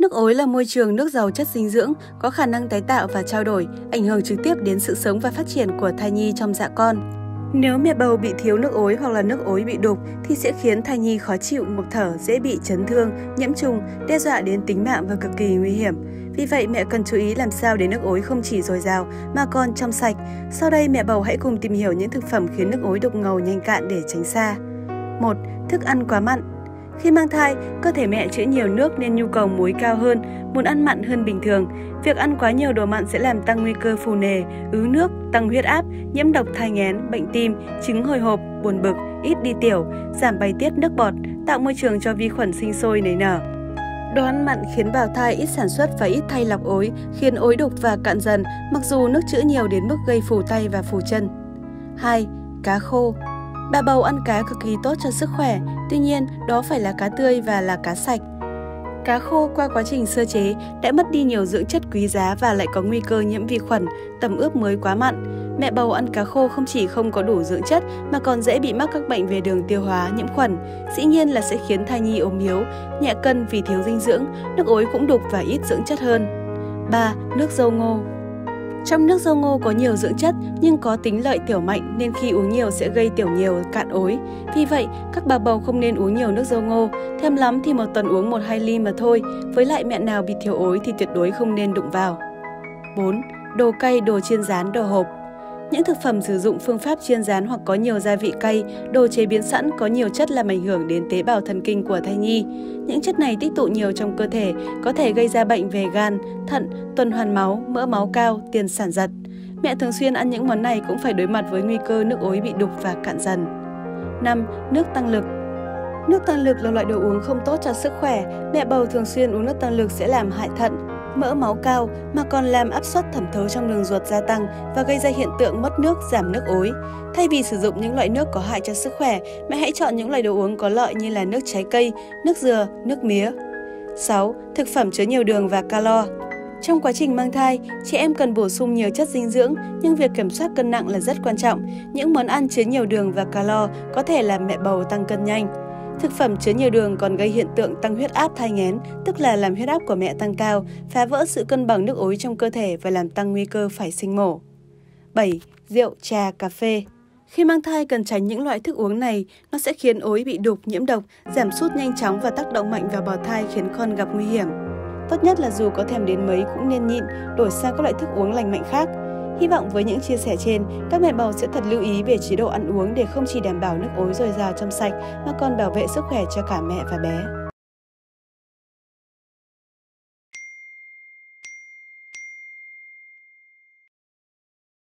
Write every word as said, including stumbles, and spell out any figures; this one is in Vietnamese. Nước ối là môi trường nước giàu chất dinh dưỡng, có khả năng tái tạo và trao đổi, ảnh hưởng trực tiếp đến sự sống và phát triển của thai nhi trong dạ con. Nếu mẹ bầu bị thiếu nước ối hoặc là nước ối bị đục thì sẽ khiến thai nhi khó chịu, ngộp thở, dễ bị chấn thương, nhiễm trùng, đe dọa đến tính mạng và cực kỳ nguy hiểm. Vì vậy, mẹ cần chú ý làm sao để nước ối không chỉ dồi dào mà còn trong sạch. Sau đây, mẹ bầu hãy cùng tìm hiểu những thực phẩm khiến nước ối đục ngầu nhanh cạn để tránh xa. một. Thức ăn quá mặn. Khi mang thai, cơ thể mẹ chứa nhiều nước nên nhu cầu muối cao hơn, muốn ăn mặn hơn bình thường. Việc ăn quá nhiều đồ mặn sẽ làm tăng nguy cơ phù nề, ứ nước, tăng huyết áp, nhiễm độc thai nghén, bệnh tim, chứng hồi hộp, buồn bực, ít đi tiểu, giảm bài tiết nước bọt, tạo môi trường cho vi khuẩn sinh sôi nảy nở. Đồ ăn mặn khiến bào thai ít sản xuất và ít thay lọc ối, khiến ối đục và cạn dần, mặc dù nước trữ nhiều đến mức gây phù tay và phù chân. hai. Cá khô. Bà bầu ăn cá cực kỳ tốt cho sức khỏe, tuy nhiên đó phải là cá tươi và là cá sạch. Cá khô qua quá trình sơ chế đã mất đi nhiều dưỡng chất quý giá và lại có nguy cơ nhiễm vi khuẩn, tẩm ướp muối quá mặn. Mẹ bầu ăn cá khô không chỉ không có đủ dưỡng chất mà còn dễ bị mắc các bệnh về đường tiêu hóa, nhiễm khuẩn. Dĩ nhiên là sẽ khiến thai nhi ốm yếu, nhẹ cân vì thiếu dinh dưỡng, nước ối cũng đục và ít dưỡng chất hơn. ba. Nước dâu ngô. Trong nước dâu ngô có nhiều dưỡng chất nhưng có tính lợi tiểu mạnh nên khi uống nhiều sẽ gây tiểu nhiều, cạn ối. Vì vậy, các bà bầu không nên uống nhiều nước dâu ngô, thêm lắm thì một tuần uống một đến hai ly mà thôi. Với lại mẹ nào bị thiếu ối thì tuyệt đối không nên đụng vào. bốn. Đồ cay, đồ chiên rán, đồ hộp. Những thực phẩm sử dụng phương pháp chiên rán hoặc có nhiều gia vị cay, đồ chế biến sẵn có nhiều chất làm ảnh hưởng đến tế bào thần kinh của thai nhi. Những chất này tích tụ nhiều trong cơ thể, có thể gây ra bệnh về gan, thận, tuần hoàn máu, mỡ máu cao, tiền sản giật. Mẹ thường xuyên ăn những món này cũng phải đối mặt với nguy cơ nước ối bị đục và cạn dần. năm. Nước tăng lực. Nước tăng lực là loại đồ uống không tốt cho sức khỏe. Mẹ bầu thường xuyên uống nước tăng lực sẽ làm hại thận, mỡ máu cao mà còn làm áp suất thẩm thấu trong đường ruột gia tăng và gây ra hiện tượng mất nước, giảm nước ối. Thay vì sử dụng những loại nước có hại cho sức khỏe, mẹ hãy chọn những loại đồ uống có lợi như là nước trái cây, nước dừa, nước mía. sáu. Thực phẩm chứa nhiều đường và calo. Trong quá trình mang thai, trẻ em cần bổ sung nhiều chất dinh dưỡng, nhưng việc kiểm soát cân nặng là rất quan trọng. Những món ăn chứa nhiều đường và calo có thể làm mẹ bầu tăng cân nhanh. Thực phẩm chứa nhiều đường còn gây hiện tượng tăng huyết áp thai nghén, tức là làm huyết áp của mẹ tăng cao, phá vỡ sự cân bằng nước ối trong cơ thể và làm tăng nguy cơ phải sinh mổ. bảy. Rượu, trà, cà phê. Khi mang thai cần tránh những loại thức uống này, nó sẽ khiến ối bị đục, nhiễm độc, giảm sút nhanh chóng và tác động mạnh vào bào thai khiến con gặp nguy hiểm. Tốt nhất là dù có thèm đến mấy cũng nên nhịn, đổi sang các loại thức uống lành mạnh khác. Hy vọng với những chia sẻ trên, các mẹ bầu sẽ thật lưu ý về chế độ ăn uống để không chỉ đảm bảo nước ối dồi dào trong sạch mà còn bảo vệ sức khỏe cho cả mẹ và bé.